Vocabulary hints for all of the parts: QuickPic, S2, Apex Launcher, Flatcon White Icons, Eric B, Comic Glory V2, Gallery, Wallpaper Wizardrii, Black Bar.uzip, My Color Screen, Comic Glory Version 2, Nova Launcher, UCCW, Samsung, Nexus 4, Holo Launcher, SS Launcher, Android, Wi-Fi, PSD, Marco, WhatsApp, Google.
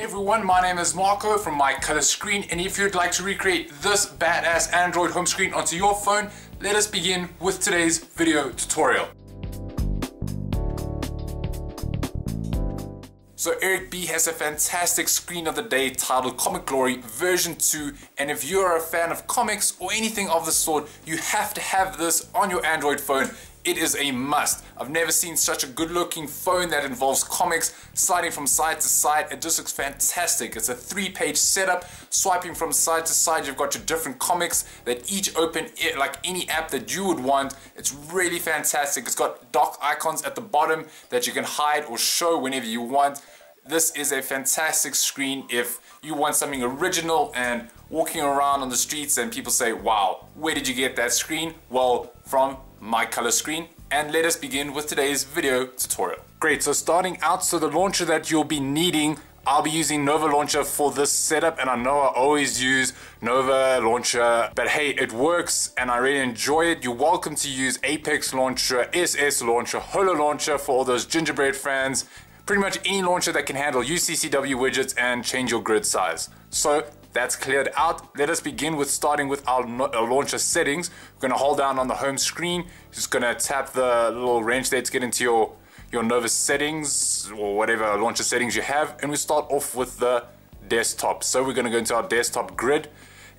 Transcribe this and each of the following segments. everyone, my name is Marco from My Color Screen, and if you'd like to recreate this badass Android home screen onto your phone, let us begin with today's video tutorial. So Eric B has a fantastic screen of the day titled Comic Glory Version 2, and if you are a fan of comics or anything of the sort, you have to have this on your Android phone. It is a must. I've never seen such a good looking phone that involves comics, sliding from side to side. It just looks fantastic. It's a 3-page setup, swiping from side to side. You've got your different comics that each open it like any app that you would want. It's really fantastic. It's got dock icons at the bottom that you can hide or show whenever you want. This is a fantastic screen if you want something original and walking around on the streets and people say, wow, where did you get that screen? Well, from My Color Screen. And let us begin with today's video tutorial. Great, so starting out, so the launcher that you'll be needing, I'll be using Nova Launcher for this setup, and I know I always use Nova Launcher, but hey, it works and I really enjoy it. You're welcome to use Apex Launcher, SS Launcher, Holo Launcher for all those gingerbread fans, pretty much any launcher that can handle UCCW widgets and change your grid size. So that's cleared out. Let us begin with starting with our launcher settings. We're going to hold down on the home screen. Just going to tap the little wrench there to get into your Nova settings or whatever launcher settings you have. And we start off with the desktop. So we're going to go into our desktop grid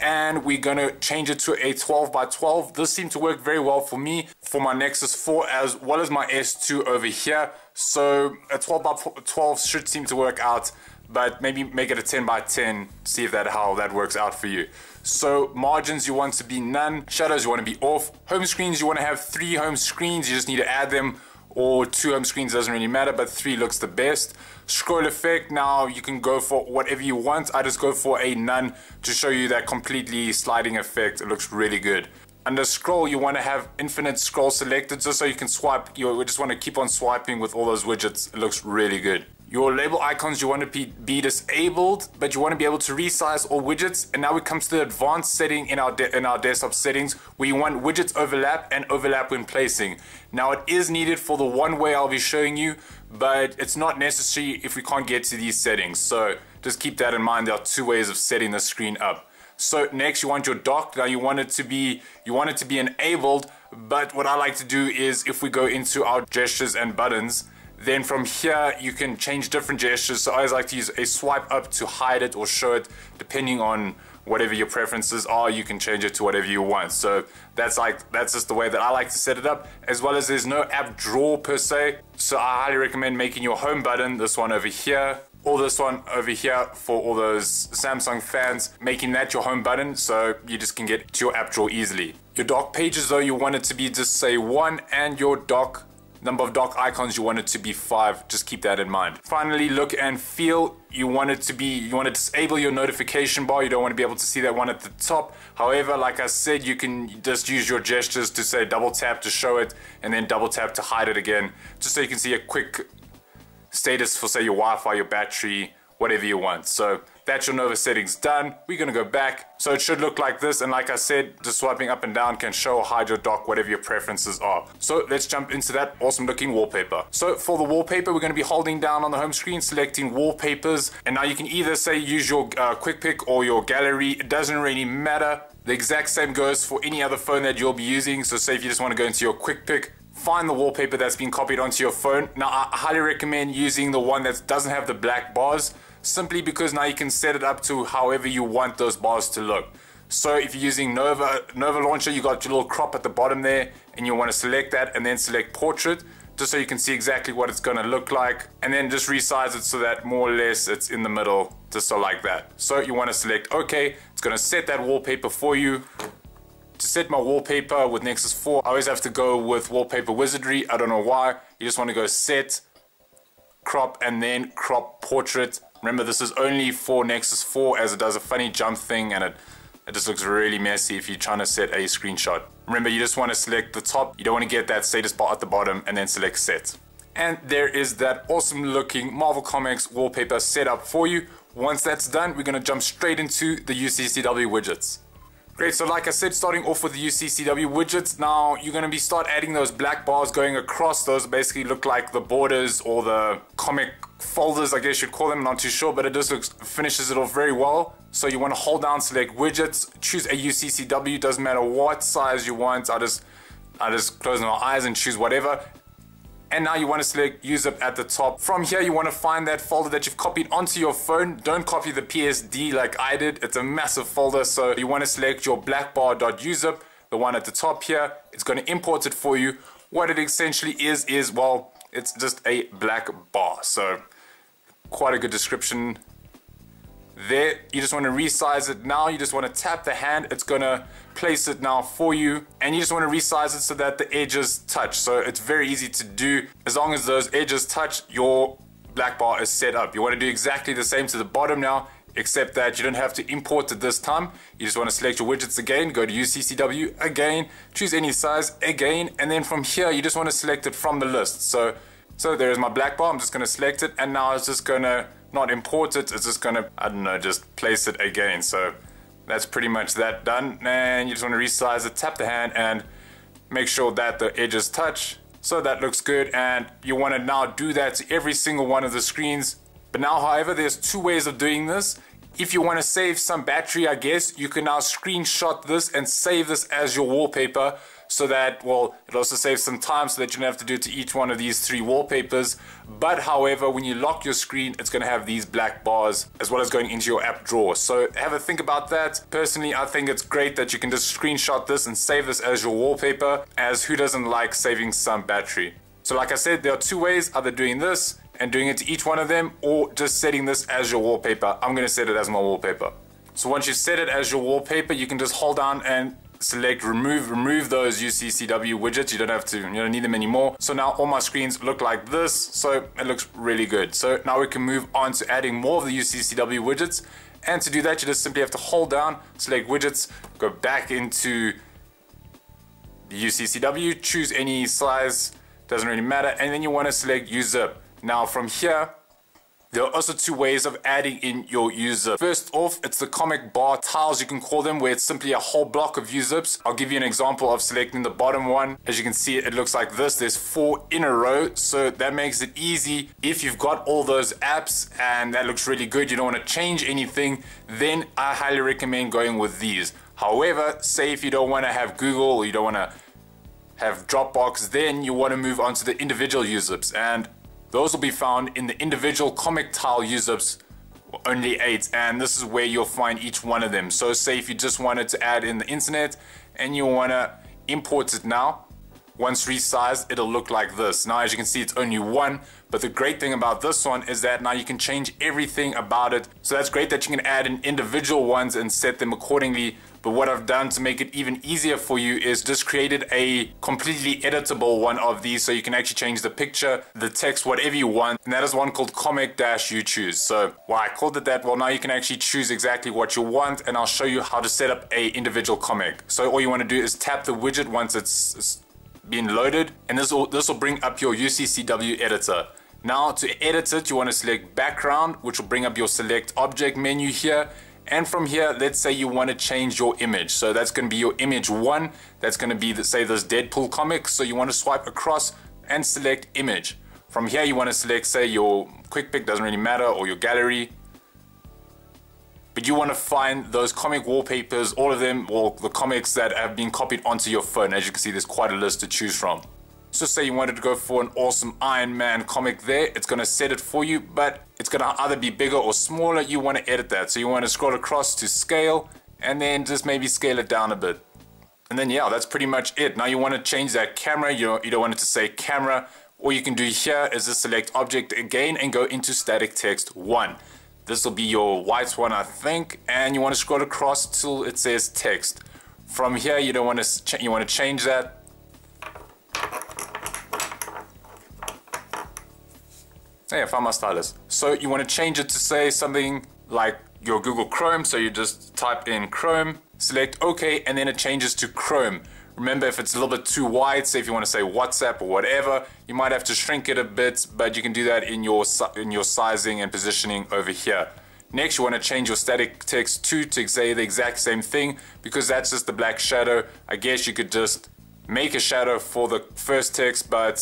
and we're going to change it to a 12 by 12. This seemed to work very well for me for my Nexus 4 as well as my S2 over here. So a 12 by 12 should seem to work out, but maybe make it a 10 by 10, see if how that works out for you. So margins you want to be none, shadows you want to be off, home screens you want to have 3 home screens, you just need to add them, or 2 home screens, doesn't really matter, but 3 looks the best. Scroll effect, now you can go for whatever you want. I just go for a none to show you that completely sliding effect, it looks really good. Under scroll, you want to have infinite scroll selected just so you can swipe, you just want to keep on swiping with all those widgets, it looks really good. Your label icons you want to be disabled, but you want to be able to resize all widgets. And now it comes to the advanced setting in our desktop settings, where you want widgets overlap and overlap when placing. Now it is needed for the one way I'll be showing you, but it's not necessary if we can't get to these settings. So just keep that in mind, there are 2 ways of setting the screen up. So next you want your dock, now you want it to be enabled, but what I like to do is if we go into our gestures and buttons, then from here you can change different gestures. So I always like to use a swipe up to hide it or show it, depending on whatever your preferences are, you can change it to whatever you want. So that's just the way that I like to set it up, as well as there's no app drawer per se. So I highly recommend making your home button, this one over here, or this one over here for all those Samsung fans, making that your home button so you just can get to your app drawer easily. Your dock pages though, you want it to be just say 1, and your dock number of dock icons you want it to be 5, just keep that in mind. Finally, look and feel, you want to disable your notification bar, you don't want to be able to see that one at the top. However, like I said, you can just use your gestures to say double tap to show it, and then double tap to hide it again, just so you can see a quick status for say your Wi-Fi, your battery, whatever you want. So that's your Nova settings done. We're gonna go back. So it should look like this, and like I said, just swiping up and down can show or hide your dock, whatever your preferences are. So let's jump into that awesome looking wallpaper. So for the wallpaper, we're gonna be holding down on the home screen, selecting wallpapers, and now you can either say use your QuickPic or your gallery, it doesn't really matter. The exact same goes for any other phone that you'll be using. So say if you just wanna go into your QuickPic, find the wallpaper that's been copied onto your phone. Now I highly recommend using the one that doesn't have the black bars, simply because now you can set it up to however you want those bars to look. So if you're using Nova Launcher, you got your little crop at the bottom there, and you want to select that and then select portrait, just so you can see exactly what it's going to look like, and then just resize it so that more or less it's in the middle, just so like that. So you want to select OK, it's going to set that wallpaper for you. To set my wallpaper with Nexus 4, I always have to go with Wallpaper Wizardrii, I don't know why. You just want to go set, crop, and then crop portrait. Remember, this is only for Nexus 4 as it does a funny jump thing, and it just looks really messy if you're trying to set a screenshot. Remember, you just want to select the top. You don't want to get that status bar at the bottom, and then select set. And there is that awesome looking Marvel Comics wallpaper set up for you. Once that's done, we're going to jump straight into the UCCW widgets. Great, so like I said, starting off with the UCCW widgets, now you're going to start adding those black bars going across. Those basically look like the borders or the comic folders, I guess you'd call them, not too sure, but it just looks, finishes it off very well. So you want to hold down, select widgets, choose a UCCW, doesn't matter what size you want. I just close my eyes and choose whatever. And now you want to select use up at the top. From here you want to find that folder that you've copied onto your phone. Don't copy the PSD like I did, it's a massive folder. So you want to select your blackbar.useup, the one at the top here. It's going to import it for you. What it essentially is, well, it's just a black bar. So quite a good description there. You just want to resize it now. You just want to tap the hand, it's going to place it now for you, and you just want to resize it so that the edges touch. So it's very easy to do. As long as those edges touch, your black bar is set up. You want to do exactly the same to the bottom now, except that you don't have to import it this time. You just want to select your widgets again, go to UCCW again, choose any size again, and then from here you just want to select it from the list. So there is my black bar. I'm just going to select it, and now it's just going to not import it, it's just going to, I don't know, just place it again. So that's pretty much that done, and you just want to resize it, tap the hand, and make sure that the edges touch. So that looks good, and you want to now do that to every single one of the screens. But now, however, there's two ways of doing this. If you want to save some battery, I guess, you can now screenshot this and save this as your wallpaper, so that, well, it also saves some time so that you don't have to do it to each one of these three wallpapers. But however, when you lock your screen, it's going to have these black bars, as well as going into your app drawer. So have a think about that. Personally, I think it's great that you can just screenshot this and save this as your wallpaper, as who doesn't like saving some battery? So like I said, there are two ways, either doing this and doing it to each one of them, or just setting this as your wallpaper. I'm going to set it as my wallpaper. So once you set it as your wallpaper, you can just hold down and select remove those UCCW widgets. You don't need them anymore. So now all my screens look like this, so it looks really good. So now we can move on to adding more of the UCCW widgets, and to do that you just simply have to hold down, select widgets, go back into the UCCW, choose any size, doesn't really matter, and then you want to select use zip. Now from here, there are also two ways of adding in your UZip. First off, it's the comic bar tiles, you can call them, where it's simply a whole block of UZips. I'll give you an example of selecting the bottom one. As you can see, it looks like this. There's 4 in a row, so that makes it easy. If you've got all those apps and that looks really good, you don't want to change anything, then I highly recommend going with these. However, say if you don't want to have Google, or you don't want to have Dropbox, then you want to move on to the individual UZips, and those will be found in the individual comic tile UZips, only 8, and this is where you'll find each one of them. So say if you just wanted to add in the internet and you want to import it now, once resized, it'll look like this. Now as you can see, it's only 1, but the great thing about this one is that now you can change everything about it. So that's great that you can add in individual ones and set them accordingly. But what I've done to make it even easier for you is just created a completely editable one of these, so you can actually change the picture, the text, whatever you want, and that is one called comic-you choose. So why I called it that, well, now you can actually choose exactly what you want, and I'll show you how to set up a individual comic. So all you want to do is tap the widget once it's been loaded, and this will bring up your UCCW editor. Now to edit it, you want to select background, which will bring up your select object menu here. And from here, let's say you want to change your image. So that's going to be your image 1. That's going to be, say, this Deadpool comic. So you want to swipe across and select image. From here, you want to select, say, your QuickPic, doesn't really matter, or your gallery. But you want to find those comic wallpapers, all of them, or the comics that have been copied onto your phone. As you can see, there's quite a list to choose from. So say you wanted to go for an awesome Iron Man comic there, it's going to set it for you, but it's going to either be bigger or smaller. You want to edit that. So you want to scroll across to scale, and then just maybe scale it down a bit. And then yeah, that's pretty much it. Now you want to change that camera, you don't want it to say camera. All you can do here is just select object again and go into static text 1. This will be your white one, I think, and you want to scroll across till it says text. From here you don't want to, you want to change that. Hey, I found my stylus. So you want to change it to say something like your Google Chrome. So you just type in Chrome, select OK, and then it changes to Chrome. Remember, if it's a little bit too wide, say if you want to say WhatsApp or whatever, you might have to shrink it a bit, but you can do that in your sizing and positioning over here. Next, you want to change your static text 2 to say the exact same thing, because that's just the black shadow. I guess you could just make a shadow for the first text, but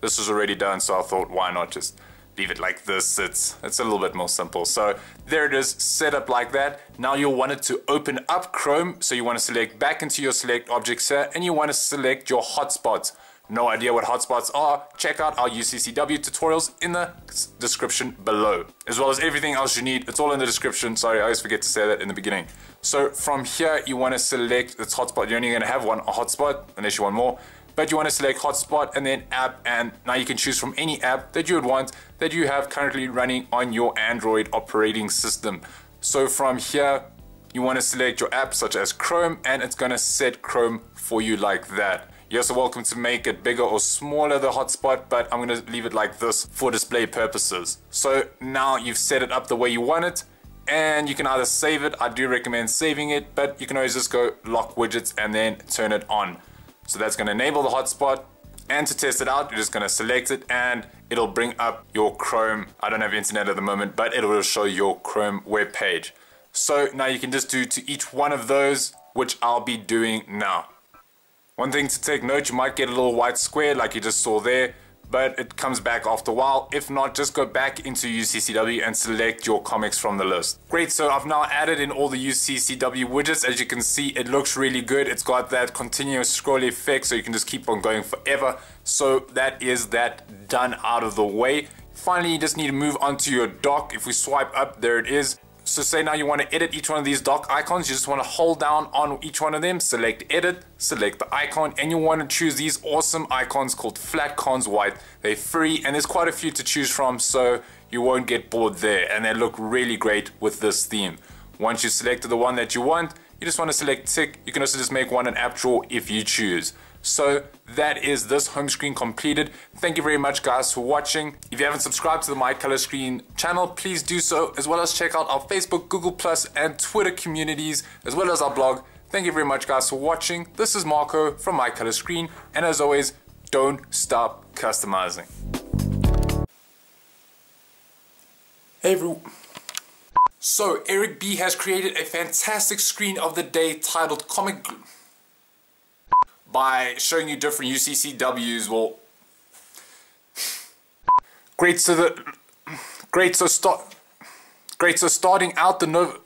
this was already done, so I thought why not just leave it like this. It's a little bit more simple. So there it is, set up like that. Now you'll want it to open up Chrome. So you want to select back into your select objects here, and you want to select your hotspots. No idea what hotspots are? Check out our UCCW tutorials in the description below. As well as everything else you need, it's all in the description. Sorry, I always forget to say that in the beginning. So from here, you want to select its hotspot. You're only going to have one hotspot, unless you want more. But you want to select hotspot and then app, and now you can choose from any app that you would want that you have currently running on your Android operating system. So from here, you want to select your app such as Chrome, and it's going to set Chrome for you like that. You're also welcome to make it bigger or smaller, the hotspot, but I'm going to leave it like this for display purposes. So now you've set it up the way you want it, and you can either save it. I do recommend saving it, but you can always just go lock widgets and then turn it on. So that's going to enable the hotspot, and to test it out, you're just going to select it and it'll bring up your Chrome. I don't have internet at the moment, but it will show your Chrome web page. So now you can just do to each one of those, which I'll be doing now. One thing to take note, you might get a little white square like you just saw there, but it comes back after a while. If not, just go back into UCCW and select your comics from the list. Great, so I've now added in all the UCCW widgets. As you can see, it looks really good. It's got that continuous scroll effect, so you can just keep on going forever. So that is that done out of the way. Finally, you just need to move onto your dock. If we swipe up, there it is. So say now you want to edit each one of these dock icons, you just want to hold down on each one of them, select edit, select the icon, and you want to choose these awesome icons called Flatcon White. They're free and there's quite a few to choose from, so you won't get bored there, and they look really great with this theme. Once you've selected the one that you want, you just want to select tick. You can also just make one an app drawer if you choose. So that is this home screen completed. Thank you very much guys for watching. If you haven't subscribed to the My Color Screen channel, please do so, as well as check out our Facebook, Google+, and Twitter communities, as well as our blog. Thank you very much guys for watching. This is Marco from My Color Screen, and as always, don't stop customizing. Hey everyone. So Eric B has created a fantastic screen of the day titled Comic Glory by showing you different UCCWs. Well, great, so starting out the Nova